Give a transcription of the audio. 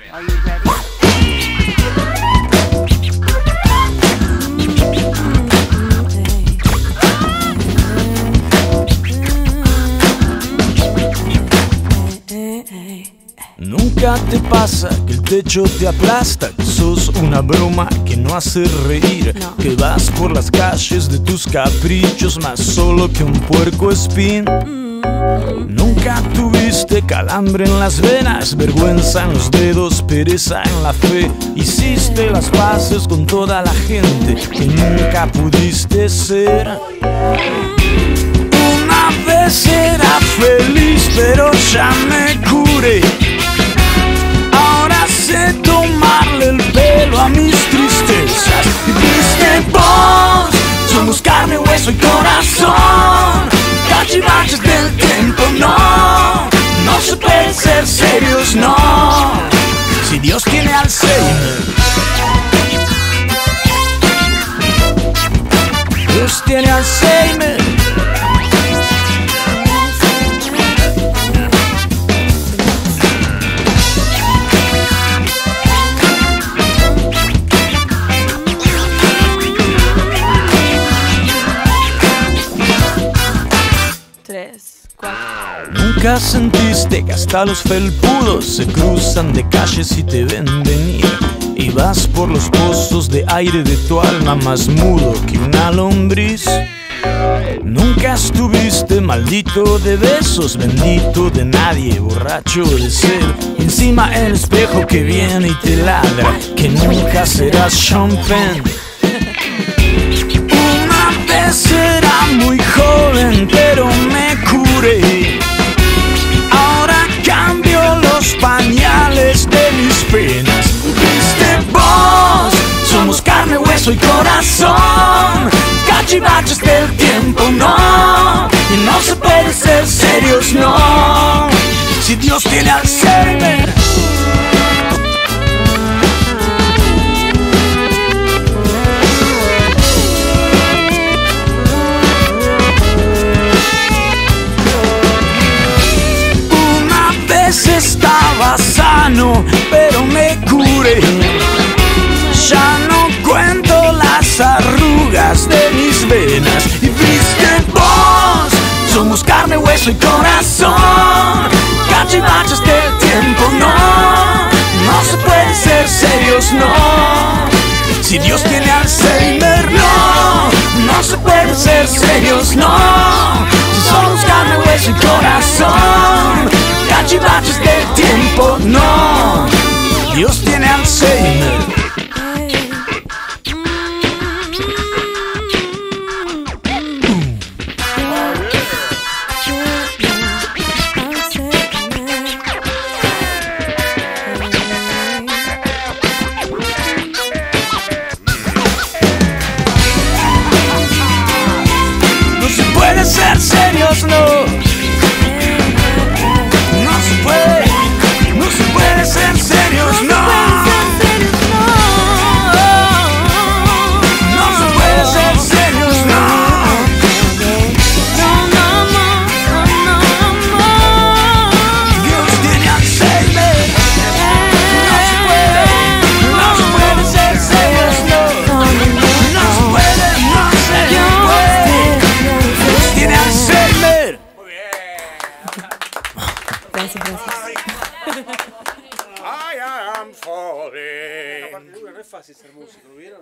bien. Nunca te pasa que el techo te aplasta, que sos una broma que no hace reír, no. Que vas por las calles de tus caprichos más solo que un puerco espín. Nunca tuviste calambre en las venas, vergüenza en los dedos, pereza en la fe. Hiciste las paces con toda la gente que nunca pudiste ser. Una vez era feliz pero ya me curé. Ahora sé tomarle el pelo a mis tristezas. Viste vos, somos carne, hueso y corazón. Cachivaches del tiempo, no, no se puede ser serios, no. Si Dios tiene Alzheimer, Dios tiene Alzheimer. Nunca sentiste que hasta los felpudos se cruzan de calles y te ven venir, y vas por los pozos de aire de tu alma más mudo que una lombriz. Nunca estuviste maldito de besos, bendito de nadie, borracho de sed. Encima el espejo que viene y te ladra que nunca serás Sean Penn. Una vez era muy joven pero me curé. Ahora cambio los pañales de mis penas. Viste vos, somos carne, hueso y corazón. Cachivaches del tiempo, no, y no se puede ser serios, no. Si Dios tiene Alzheimer, estaba sano, pero me curé. Ya no cuento las arrugas de mis venas. Y viste vos, somos carne, hueso y corazón. Cachivaches del tiempo, no, no se puede ser serios, no. Si Dios tiene Alzheimer, no, no se puede ser serios, no. Si somos carne, hueso y corazón. Cachivaches del tiempo, no. Dios tiene Alzheimer. No se puede ser serios, no. I am falling. No es fácil ser músico, ¿lo vieron?